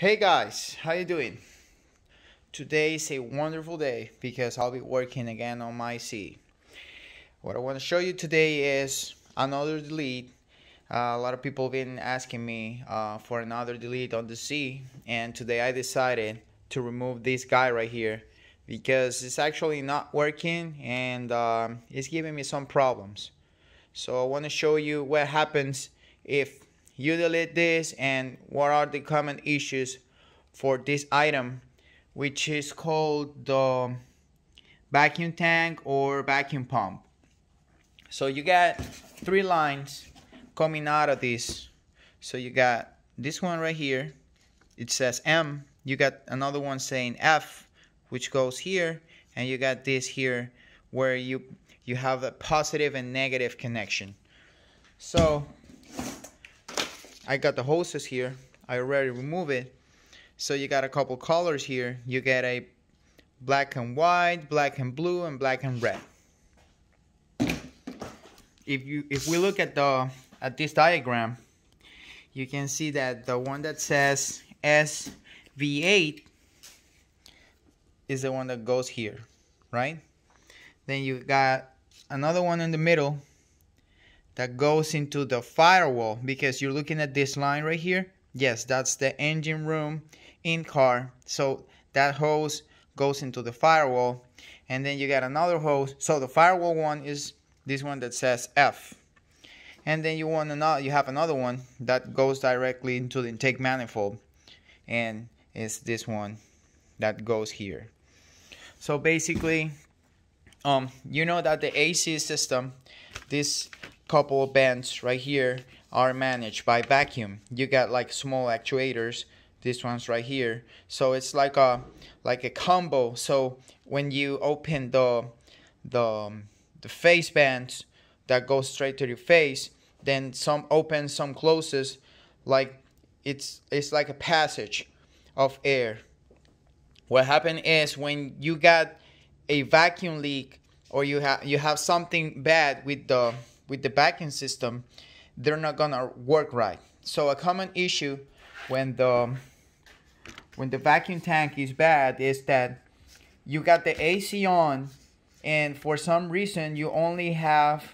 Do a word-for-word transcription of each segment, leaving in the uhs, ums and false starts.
Hey guys, how you doing? Today is a wonderful day because I'll be working again on my C. What I want to show you today is another delete. Uh, a lot of people have been asking me uh, for another delete on the C, and today I decided to remove this guy right here because it's actually not working and um, it's giving me some problems. So I want to show you what happens if you delete this and what are the common issues for this item, which is called the vacuum tank or vacuum pump. So you got three lines coming out of this. So you got this one right here, it says M. You got another one saying F, which goes here, and you got this here where you you have a positive and negative connection. So I got the hoses here, I already removed it. So you got a couple colors here. You get a black and white, black and blue, and black and red. If you if we look at the at this diagram, you can see that the one that says S V eight is the one that goes here, right? Then you got another one in the middle that goes into the firewall, because you're looking at this line right here. Yes, that's the engine room in car. So that hose goes into the firewall, and then you got another hose. So the firewall one is this one that says F, and then you want another. You have another one that goes directly into the intake manifold, and it's this one that goes here. So basically, um, you know that the A C system, this couple of bands right here are managed by vacuum. You got like small actuators, this one's right here. So it's like a like a combo. So when you open the the the face bands that go straight to your face, then some open, some closes, like it's it's like a passage of air. What happened is when you got a vacuum leak, or you have you have something bad with the with the vacuum system, they're not gonna work right. So a common issue when the when the vacuum tank is bad is that you got the A C on, and for some reason you only have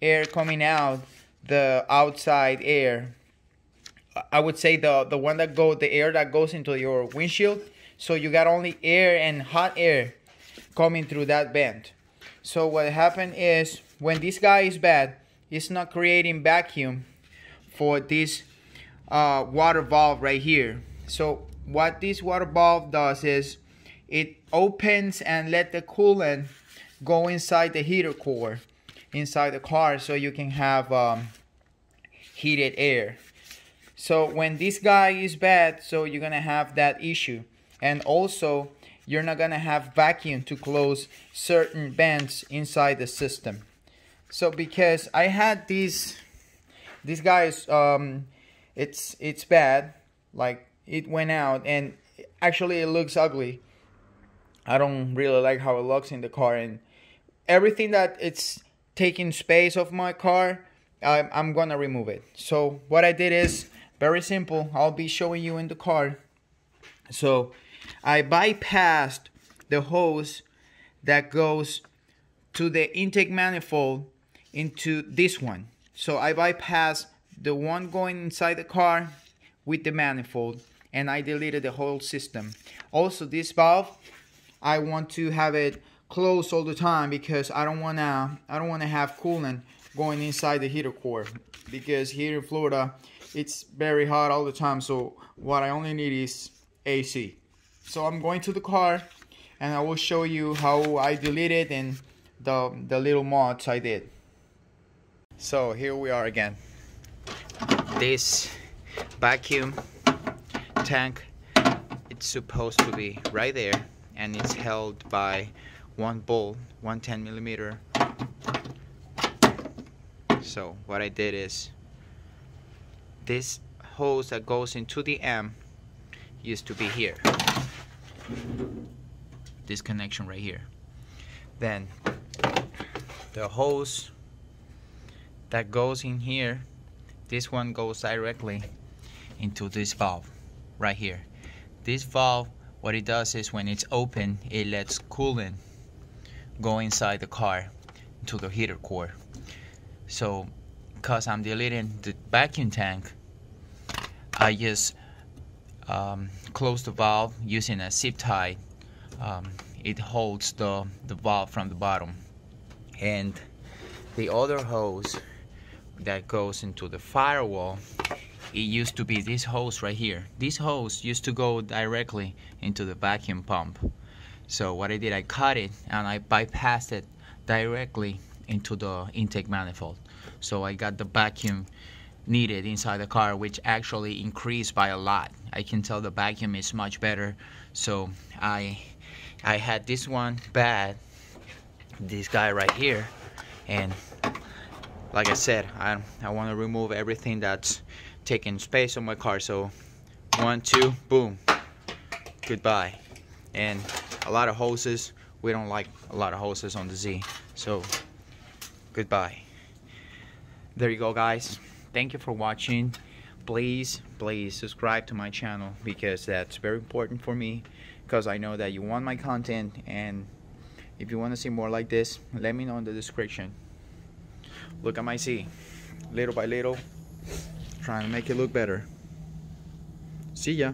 air coming out, the outside air. I would say the the one that go the air that goes into your windshield. So you got only air and hot air coming through that vent. So what happened is, when this guy is bad, it's not creating vacuum for this uh, water valve right here. So what this water valve does is it opens and let the coolant go inside the heater core, inside the car, so you can have um, heated air. So when this guy is bad, so you're gonna have that issue. And also, you're not gonna have vacuum to close certain vents inside the system. So because I had these, these guys, um, it's it's bad, like it went out, and actually it looks ugly. I don't really like how it looks in the car, and everything that it's taking space of my car, I'm, I'm gonna remove it. So what I did is very simple. I'll be showing you in the car. So I bypassed the hose that goes to the intake manifold into this one. So I bypassed the one going inside the car with the manifold, and I deleted the whole system. Also, this valve, I want to have it closed all the time because I don't wanna I don't wanna have coolant going inside the heater core, because here in Florida it's very hot all the time. So what I only need is A C. So I'm going to the car, and I will show you how I delete it and The, the little mods I did. So here we are again. This vacuum tank, it's supposed to be right there, and it's held by one bolt, one ten millimeter. So what I did is, this hose that goes into the M used to be here, this connection right here. Then the hose that goes in here, this one goes directly into this valve right here. This valve, what it does is when it's open, it lets coolant go inside the car to the heater core. So because I'm deleting the vacuum tank, I just um, close the valve using a zip tie. Um, it holds the, the valve from the bottom, and the other hose that goes into the firewall, it used to be this hose right here. This hose used to go directly into the vacuum pump. So what I did, I cut it and I bypassed it directly into the intake manifold. So I got the vacuum needed inside the car, which actually increased by a lot. I can tell the vacuum is much better. So I I had this one bad, this guy right here, and like I said, I, I want to remove everything that's taking space on my car. So one, two, boom, goodbye. And a lot of hoses, we don't like a lot of hoses on the Z, so goodbye. There you go, guys. Thank you for watching. Please, please subscribe to my channel, because that's very important for me, because I know that you want my content, and if you want to see more like this, let me know in the description. Look at my Z, little by little, trying to make it look better. See ya.